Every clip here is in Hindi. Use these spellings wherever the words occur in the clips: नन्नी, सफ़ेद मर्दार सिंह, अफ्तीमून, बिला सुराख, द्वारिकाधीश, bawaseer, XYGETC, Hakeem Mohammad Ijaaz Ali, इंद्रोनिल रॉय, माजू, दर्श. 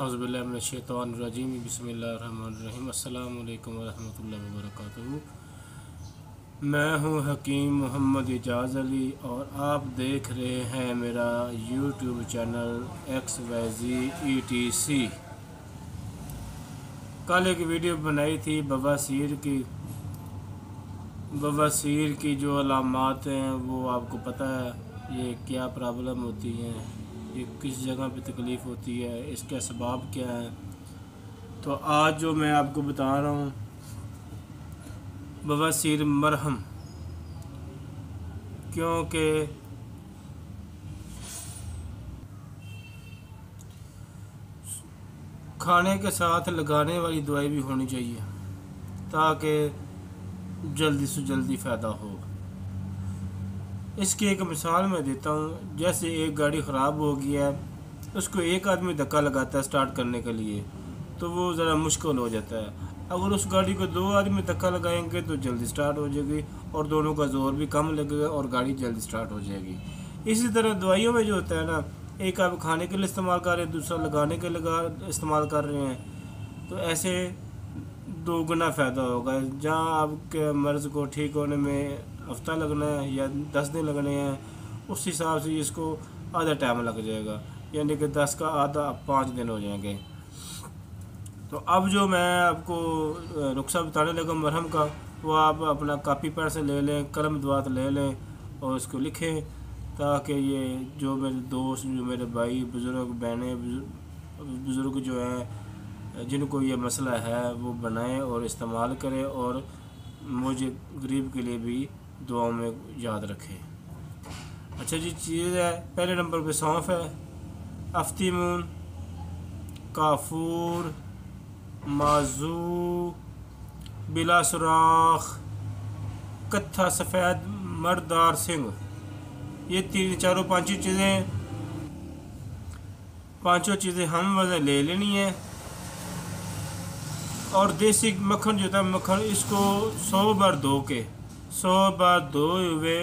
औज़ुबिल्लाहि मिनश्शैतानिर्रजीम बिस्मिल्लाहिर्रहमानिर्रहीम अस्सलाम वालेकुम वरहमतुल्लाहि वबरकातुहू। मैं हूं हकीम मोहम्मद इजाज़ अली और आप देख रहे हैं मेरा यूट्यूब चैनल XYGETC। कल एक वीडियो बनाई थी बवासीर की जो अलामात हैं वो आपको पता है, ये क्या प्रॉब्लम होती है, ये किस जगह पे तकलीफ़ होती है, इसके असबाब क्या है। तो आज जो मैं आपको बता रहा हूँ बवासीर मरहम, क्योंकि खाने के साथ लगाने वाली दवाई भी होनी चाहिए ताकि जल्दी से जल्दी फ़ायदा हो। इसकी एक मिसाल मैं देता हूँ, जैसे एक गाड़ी ख़राब हो गया है, उसको एक आदमी धक्का लगाता है स्टार्ट करने के लिए तो वो ज़रा मुश्किल हो जाता है। अगर उस गाड़ी को दो आदमी धक्का लगाएंगे तो जल्दी स्टार्ट हो जाएगी और दोनों का जोर भी कम लगेगा और गाड़ी जल्दी स्टार्ट हो जाएगी। इसी तरह दवाइयों में जो होता है ना, एक आप खाने के लिए इस्तेमाल कर रहे हैं, दूसरा लगाने के लिए इस्तेमाल कर रहे हैं, तो ऐसे दोगुना फ़ायदा होगा। जहाँ आपके मर्ज़ को ठीक होने में हफ्ता लगना है या 10 दिन लगने हैं, उस हिसाब से इसको आधा टाइम लग जाएगा, यानी कि 10 का आधा 5 दिन हो जाएंगे। तो अब जो मैं आपको नुस्खा बताने लगा मरहम का, वो आप अपना कापी पैड से ले लें, कलम दवात ले लें और इसको लिखें, ताकि ये जो मेरे दोस्त, जो मेरे भाई बुज़ुर्ग, बहनें बुज़ुर्ग जो हैं जिनको ये मसला है वो बनाएं और इस्तेमाल करें और मुझे गरीब के लिए भी दुआओं में याद रखें। अच्छा जी, चीज़ है पहले नंबर पे सौंफ है, अफ्तीमून, काफूर, माजू, बिला सुराख, कत्था, सफ़ेद मर्दार सिंह, ये 3 4 5 चीज़ें, 5 चीज़ें हम वजन ले लेनी है। और देसी मक्खन जो था मक्खन, इसको 100 बार धोए हुए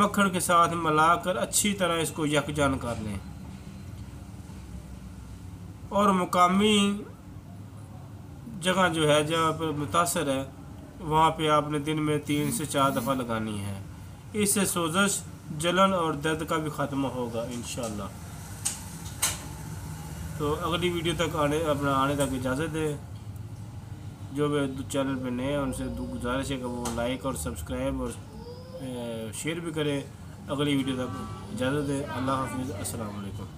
मक्खन के साथ मिलाकर अच्छी तरह इसको यकजान कर लें। और मुकामी जगह जो है जहाँ पर मुतासर है वहाँ पे आपने दिन में 3 से 4 दफ़ा लगानी है। इससे सोजश, जलन और दर्द का भी ख़ात्मा होगा इंशाल्लाह। तो अगली वीडियो तक आने तक इजाज़त है। जो मेरे चैनल पे नए हैं उनसे गुजारिश है कि वो लाइक और सब्सक्राइब और शेयर भी करें। अगली वीडियो तक इजाज़त है। अल्लाह हाफिज़, अस्सलाम वालेकुम।